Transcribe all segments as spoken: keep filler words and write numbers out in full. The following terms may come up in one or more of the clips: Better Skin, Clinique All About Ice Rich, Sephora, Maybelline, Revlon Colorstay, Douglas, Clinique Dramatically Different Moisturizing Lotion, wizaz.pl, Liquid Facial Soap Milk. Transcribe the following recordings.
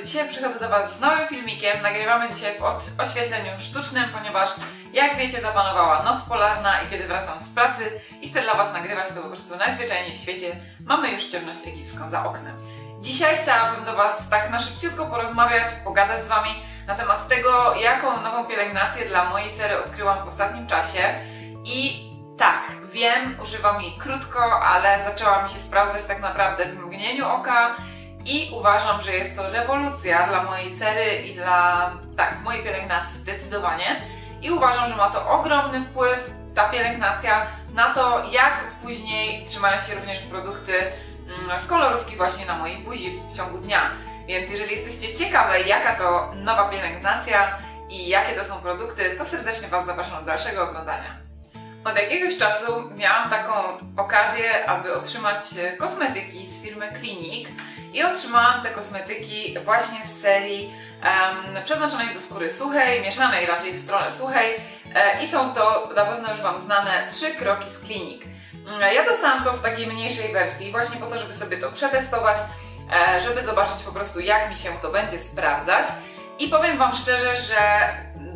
drodzy, dzisiaj przychodzę do Was z nowym filmikiem. Nagrywamy dzisiaj w oświetleniu sztucznym, ponieważ jak wiecie zapanowała noc polarna i kiedy wracam z pracy i chcę dla Was nagrywać, to po prostu najzwyczajniej w świecie mamy już ciemność egipską za oknem. Dzisiaj chciałabym do Was tak na szybciutko porozmawiać, pogadać z Wami na temat tego, jaką nową pielęgnację dla mojej cery odkryłam w ostatnim czasie. I tak, wiem, używam jej krótko, ale zaczęła mi się sprawdzać tak naprawdę w mgnieniu oka. I uważam, że jest to rewolucja dla mojej cery i dla tak, mojej pielęgnacji zdecydowanie. I uważam, że ma to ogromny wpływ, ta pielęgnacja, na to, jak później trzymają się również produkty z kolorówki właśnie na mojej buzi w ciągu dnia. Więc jeżeli jesteście ciekawe, jaka to nowa pielęgnacja i jakie to są produkty, to serdecznie Was zapraszam do dalszego oglądania. Od jakiegoś czasu miałam taką okazję, aby otrzymać kosmetyki z firmy Clinique i otrzymałam te kosmetyki właśnie z serii um, przeznaczonej do skóry suchej, mieszanej raczej w stronę suchej e, i są to na pewno już Wam znane trzy kroki z Clinique. Ja dostałam to w takiej mniejszej wersji właśnie po to, żeby sobie to przetestować, e, żeby zobaczyć po prostu, jak mi się to będzie sprawdzać i powiem Wam szczerze, że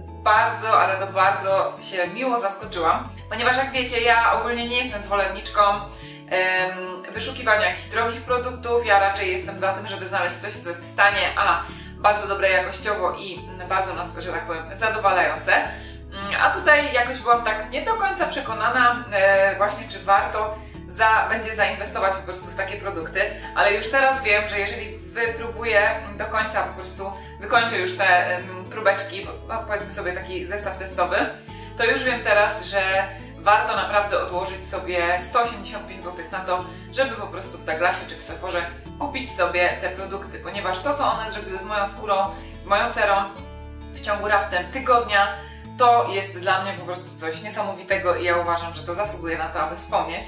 bardzo, ale to bardzo się miło zaskoczyłam, ponieważ jak wiecie, ja ogólnie nie jestem zwolenniczką ym, wyszukiwania jakichś drogich produktów, ja raczej jestem za tym, żeby znaleźć coś, co jest w stanie, a bardzo dobre jakościowo i bardzo nas, że tak powiem, zadowalające. Ym, a tutaj jakoś byłam tak nie do końca przekonana yy, właśnie, czy warto za, będzie zainwestować po prostu w takie produkty, ale już teraz wiem, że jeżeli wypróbuję do końca, po prostu wykończę już te ym, próbeczki, powiedzmy sobie taki zestaw testowy, to już wiem teraz, że warto naprawdę odłożyć sobie sto osiemdziesiąt pięć złotych na to, żeby po prostu w Douglasie czy w Sephorze kupić sobie te produkty, ponieważ to, co one zrobiły z moją skórą, z moją cerą w ciągu raptem tygodnia, to jest dla mnie po prostu coś niesamowitego i ja uważam, że to zasługuje na to, aby wspomnieć.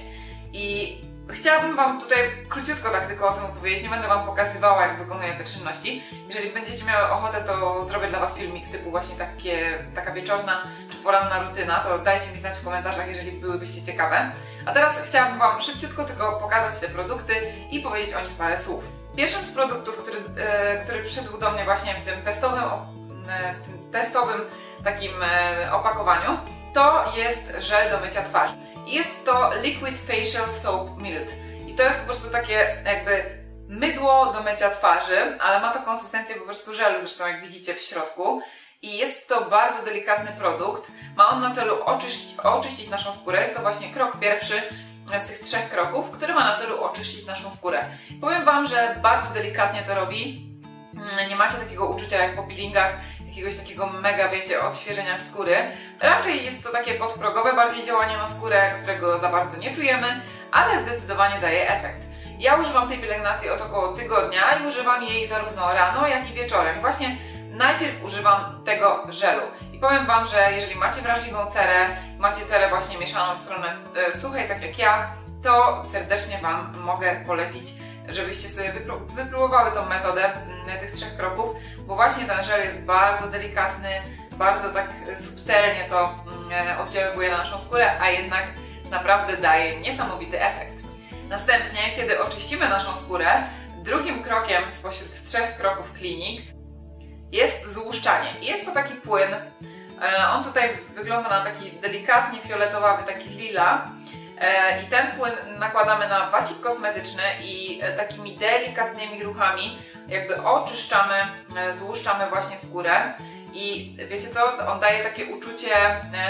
I chciałabym Wam tutaj króciutko tak tylko o tym opowiedzieć, nie będę Wam pokazywała, jak wykonuję te czynności. Jeżeli będziecie miały ochotę, to zrobię dla Was filmik typu właśnie takie, taka wieczorna czy poranna rutyna, to dajcie mi znać w komentarzach, jeżeli byłybyście ciekawe. A teraz chciałabym Wam szybciutko tylko pokazać te produkty i powiedzieć o nich parę słów. Pierwszym z produktów, który, e, który przyszedł do mnie właśnie w tym testowym, e, w tym testowym takim e, opakowaniu, to jest żel do mycia twarzy. Jest to Liquid Facial Soap Milk i to jest po prostu takie jakby mydło do mycia twarzy, ale ma to konsystencję po prostu żelu, zresztą jak widzicie w środku. I jest to bardzo delikatny produkt, ma on na celu oczyścić, oczyścić naszą skórę, jest to właśnie krok pierwszy z tych trzech kroków, który ma na celu oczyścić naszą skórę. Powiem Wam, że bardzo delikatnie to robi, nie macie takiego uczucia jak po peelingach, jakiegoś takiego mega, wiecie, odświeżenia skóry. Raczej jest to takie podprogowe bardziej działanie na skórę, którego za bardzo nie czujemy, ale zdecydowanie daje efekt. Ja używam tej pielęgnacji od około tygodnia i używam jej zarówno rano, jak i wieczorem. Właśnie najpierw używam tego żelu. I powiem Wam, że jeżeli macie wrażliwą cerę, macie cerę właśnie mieszaną w stronę e, suchej, tak jak ja, to serdecznie Wam mogę polecić, żebyście sobie wypróbowały tą metodę tych trzech kroków, bo właśnie ten żel jest bardzo delikatny, bardzo tak subtelnie to oddziaływuje na naszą skórę, a jednak naprawdę daje niesamowity efekt. Następnie, kiedy oczyścimy naszą skórę, drugim krokiem spośród trzech kroków Clinique jest złuszczanie. Jest to taki płyn, on tutaj wygląda na taki delikatnie fioletowawy, taki lila, i ten płyn nakładamy na wacik kosmetyczny i takimi delikatnymi ruchami jakby oczyszczamy, złuszczamy właśnie skórę i wiecie co, on daje takie uczucie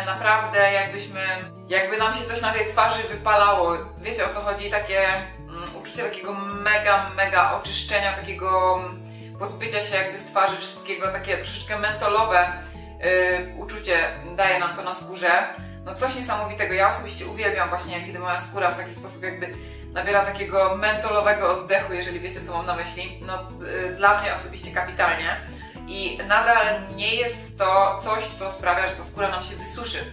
naprawdę jakbyśmy, jakby nam się coś na tej twarzy wypalało, wiecie o co chodzi, takie um, uczucie takiego mega, mega oczyszczenia, takiego pozbycia się jakby z twarzy wszystkiego, takie troszeczkę mentolowe yy, uczucie daje nam to na skórze. No coś niesamowitego, ja osobiście uwielbiam właśnie, kiedy moja skóra w taki sposób jakby nabiera takiego mentolowego oddechu, jeżeli wiecie co mam na myśli. No dla mnie osobiście kapitalnie i nadal nie jest to coś, co sprawia, że ta skóra nam się wysuszy.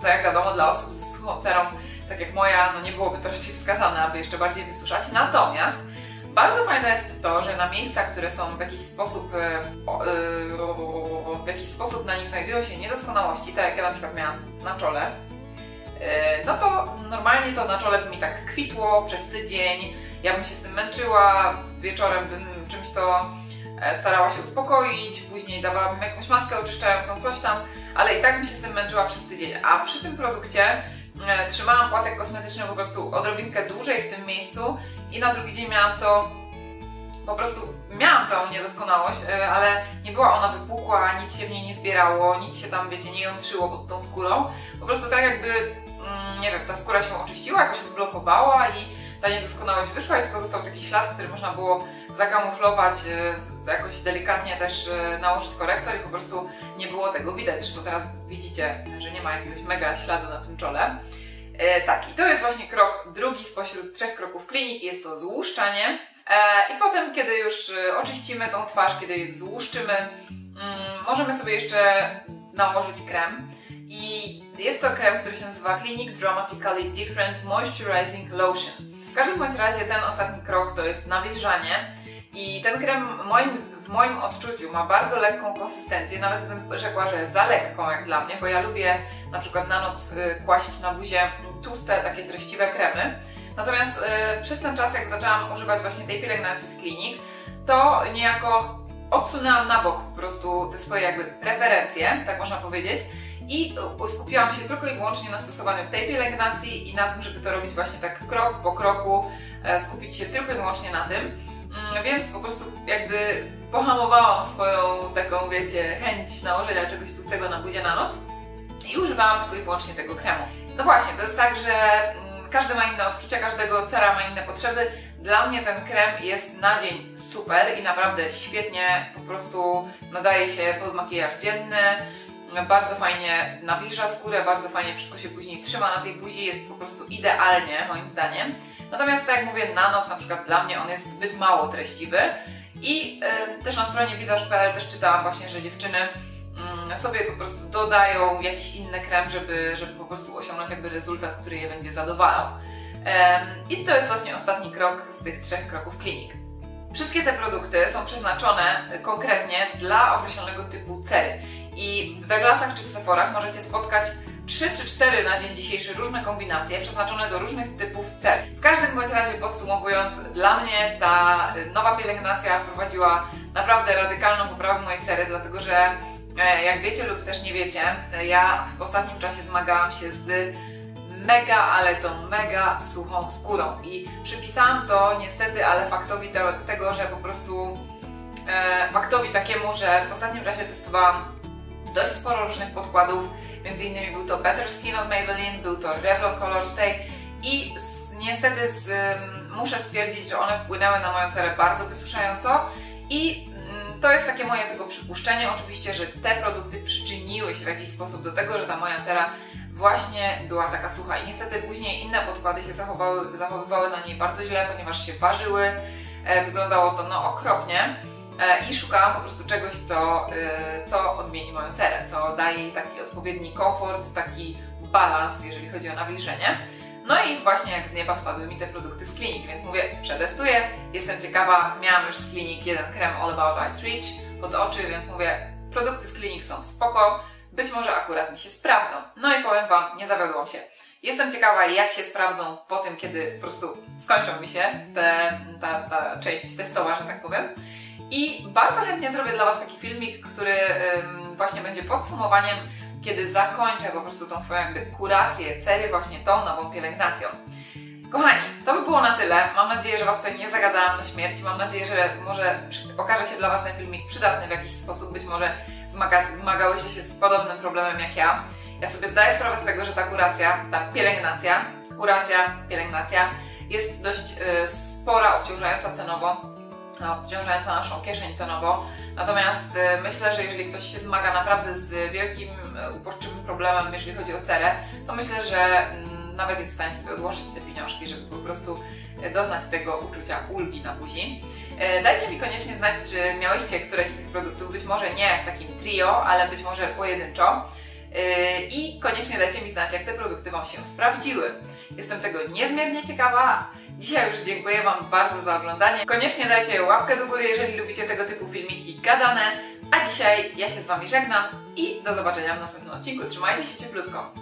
Co jak wiadomo dla osób z suchą cerą, tak jak moja, no nie byłoby to raczej wskazane, aby jeszcze bardziej wysuszać. Natomiast bardzo fajne jest to, że na miejscach, które są w jakiś sposób w jakiś sposób na nich znajdują się niedoskonałości, tak jak ja na przykład miałam na czole, no to normalnie to na czole by mi tak kwitło przez tydzień, ja bym się z tym męczyła, wieczorem bym czymś to starała się uspokoić, później dawałam jakąś maskę oczyszczającą, coś tam, ale i tak mi się z tym męczyła przez tydzień. A przy tym produkcie trzymałam płatek kosmetyczny po prostu odrobinkę dłużej w tym miejscu i na drugi dzień miałam to, po prostu miałam tą niedoskonałość, ale nie była ona wypukła, nic się w niej nie zbierało, nic się tam, wiecie, nie jątrzyło pod tą skórą. Po prostu tak jakby, nie wiem, ta skóra się oczyściła, jakoś odblokowała i ta niedoskonałość wyszła i tylko został taki ślad, który można było zakamuflować, jakoś delikatnie też nałożyć korektor i po prostu nie było tego widać. Zresztą teraz widzicie, że nie ma jakiegoś mega śladu na tym czole. Tak, i to jest właśnie krok drugi spośród trzech kroków Clinique, jest to złuszczanie. I potem, kiedy już oczyścimy tą twarz, kiedy złuszczymy, możemy sobie jeszcze nałożyć krem. I jest to krem, który się nazywa Clinique Dramatically Different Moisturizing Lotion. W każdym bądź razie ten ostatni krok to jest nawilżanie i ten krem moim, w moim odczuciu ma bardzo lekką konsystencję, nawet bym rzekła, że za lekką jak dla mnie, bo ja lubię na przykład na noc kłaść na buzię tłuste, takie treściwe kremy. Natomiast yy, przez ten czas, jak zaczęłam używać właśnie tej pielęgnacji z Clinique, to niejako odsunęłam na bok po prostu te swoje jakby preferencje, tak można powiedzieć, i skupiłam się tylko i wyłącznie na stosowaniu tej pielęgnacji i na tym, żeby to robić właśnie tak krok po kroku, skupić się tylko i wyłącznie na tym, więc po prostu jakby pohamowałam swoją taką, wiecie, chęć nałożenia czegoś tłustego na buzię na noc i używałam tylko i wyłącznie tego kremu. No właśnie, to jest tak, że każdy ma inne odczucia, każdego cera ma inne potrzeby. Dla mnie ten krem jest na dzień super i naprawdę świetnie po prostu nadaje się pod makijaż dzienny. Bardzo fajnie nawilża skórę, bardzo fajnie wszystko się później trzyma na tej buzi, jest po prostu idealnie moim zdaniem. Natomiast tak jak mówię, na nos na przykład dla mnie on jest zbyt mało treściwy i y, też na stronie wizaz kropka p l też czytałam właśnie, że dziewczyny y, sobie po prostu dodają jakiś inny krem, żeby, żeby po prostu osiągnąć jakby rezultat, który je będzie zadowalał. Y, I to jest właśnie ostatni krok z tych trzech kroków Clinique. Wszystkie te produkty są przeznaczone konkretnie dla określonego typu cery. I w Douglasach czy w Sephorach możecie spotkać trzy czy cztery na dzień dzisiejszy różne kombinacje przeznaczone do różnych typów cel. W każdym bądź razie, podsumowując, dla mnie ta nowa pielęgnacja prowadziła naprawdę radykalną poprawę mojej cery, dlatego że jak wiecie lub też nie wiecie, ja w ostatnim czasie zmagałam się z mega, ale to mega suchą skórą i przypisałam to niestety, ale faktowi te, tego, że po prostu e, faktowi takiemu, że w ostatnim czasie testowałam dość sporo różnych podkładów, między innymi był to Better Skin od Maybelline, był to Revlon Colorstay i z, niestety z, um, muszę stwierdzić, że one wpłynęły na moją cerę bardzo wysuszająco i mm, to jest takie moje tylko przypuszczenie, oczywiście, że te produkty przyczyniły się w jakiś sposób do tego, że ta moja cera właśnie była taka sucha i niestety później inne podkłady się zachowały, zachowywały na niej bardzo źle, ponieważ się parzyły, e, wyglądało to no okropnie. I szukałam po prostu czegoś, co, co odmieni moją cerę, co daje jej taki odpowiedni komfort, taki balans, jeżeli chodzi o nawilżenie. No i właśnie jak z nieba spadły mi te produkty z Clinique, więc mówię, przetestuję, jestem ciekawa, miałam już z Clinique jeden krem All About Ice Rich pod oczy, więc mówię, produkty z Clinique są spoko, być może akurat mi się sprawdzą. No i powiem Wam, nie zawiodłam się. Jestem ciekawa, jak się sprawdzą po tym, kiedy po prostu skończą mi się te, ta, ta część testowa, że tak powiem. I bardzo chętnie zrobię dla Was taki filmik, który ym, właśnie będzie podsumowaniem, kiedy zakończę po prostu tą swoją jakby kurację cery właśnie tą nową pielęgnacją. Kochani, to by było na tyle. Mam nadzieję, że Was tutaj nie zagadałam do śmierci. Mam nadzieję, że może okaże się dla Was ten filmik przydatny w jakiś sposób. Być może zmaga zmagałyście się z podobnym problemem jak ja. Ja sobie zdaję sprawę z tego, że ta kuracja, ta pielęgnacja, kuracja, pielęgnacja jest dość yy, spora, obciążająca cenowo. Obciążająca naszą kieszeń cenowo. Natomiast myślę, że jeżeli ktoś się zmaga naprawdę z wielkim uporczywym problemem, jeżeli chodzi o cerę, to myślę, że nawet jest w stanie sobie odłożyć te pieniążki, żeby po prostu doznać tego uczucia ulgi na buzi. Dajcie mi koniecznie znać, czy miałyście któreś z tych produktów, być może nie w takim trio, ale być może pojedynczo. I koniecznie dajcie mi znać, jak te produkty Wam się sprawdziły. Jestem tego niezmiernie ciekawa. Dzisiaj już dziękuję Wam bardzo za oglądanie. Koniecznie dajcie łapkę do góry, jeżeli lubicie tego typu filmiki gadane. A dzisiaj ja się z Wami żegnam i do zobaczenia w następnym odcinku. Trzymajcie się cieplutko.